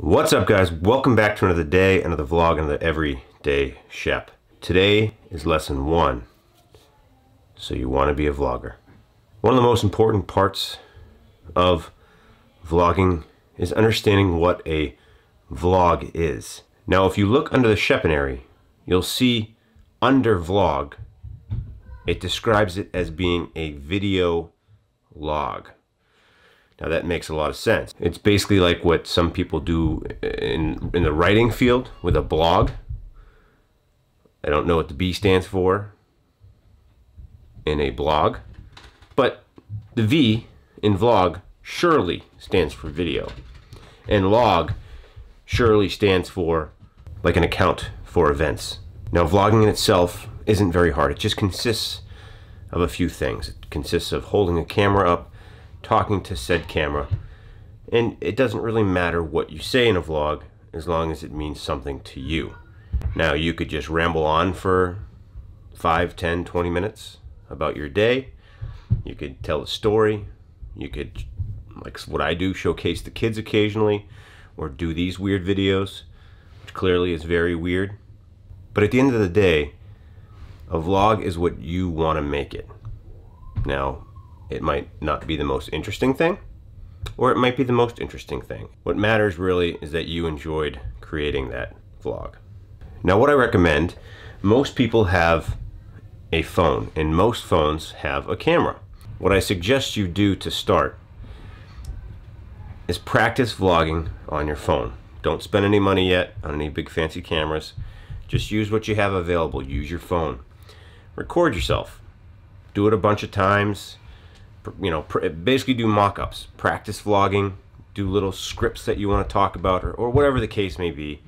What's up, guys? Welcome back to another day, another vlog, another everyday Shep. Today is lesson 1. So you want to be a vlogger. One of the most important parts of vlogging is understanding what a vlog is. Now, if you look under the Shepanary, you'll see under vlog, it describes it as being a video log. Now that makes a lot of sense. It's basically like what some people do in the writing field with a blog. I don't know what the B stands for in a blog, but the V in vlog surely stands for video, and log surely stands for like an account for events. Now vlogging in itself isn't very hard. It just consists of a few things. It consists of holding a camera up, talking to said camera, and it doesn't really matter what you say in a vlog as long as it means something to you. Now you could just ramble on for 5, 10, 20 minutes about your day. You could tell a story. You could, like what I do, showcase the kids occasionally or do these weird videos, which clearly is very weird. But at the end of the day, a vlog is what you want to make it. Now, it might not be the most interesting thing, or it might be the most interesting thing. What matters really is that you enjoyed creating that vlog. Now, what I recommend, most people have a phone, and most phones have a camera. What I suggest you do to start is practice vlogging on your phone. Don't spend any money yet on any big fancy cameras. Just use what you have available. Use your phone. Record yourself. Do it a bunch of times. You know, basically do mock-ups, practice vlogging, do little scripts that you want to talk about, or whatever the case may be.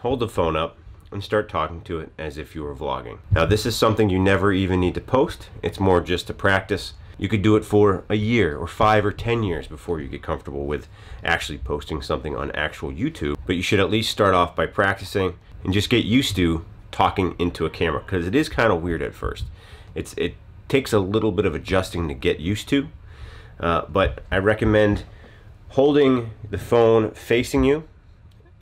Hold the phone up and start talking to it as if you were vlogging. Now, this is something you never even need to post. It's more just to practice. You could do it for a year or 5 or 10 years before you get comfortable with actually posting something on actual YouTube. But you should at least start off by practicing and just get used to talking into a camera, because it is kind of weird at first. It takes a little bit of adjusting to get used to, but I recommend holding the phone facing you,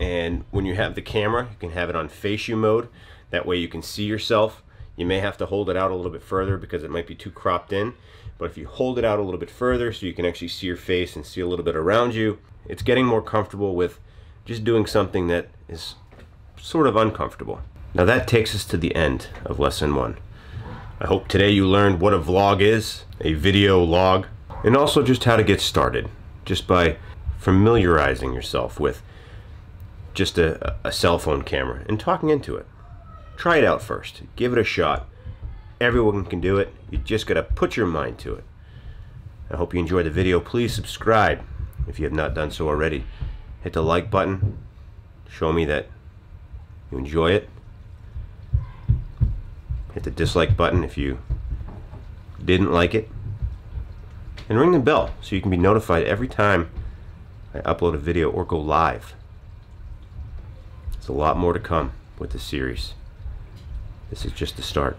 and when you have the camera, you can have it on face you mode. That way you can see yourself. You may have to hold it out a little bit further because it might be too cropped in, but if you hold it out a little bit further so you can actually see your face and see a little bit around you, it's getting more comfortable with just doing something that is sort of uncomfortable. Now that takes us to the end of lesson 1. I hope today you learned what a vlog is, a video log, and also just how to get started, just by familiarizing yourself with just a cell phone camera and talking into it. Try it out first. Give it a shot. Everyone can do it. You just got to put your mind to it. I hope you enjoyed the video. Please subscribe if you have not done so already. Hit the like button. Show me that you enjoy it. Hit the dislike button if you didn't like it, and ring the bell so you can be notified every time I upload a video or go live. There's a lot more to come with this series. This is just the start.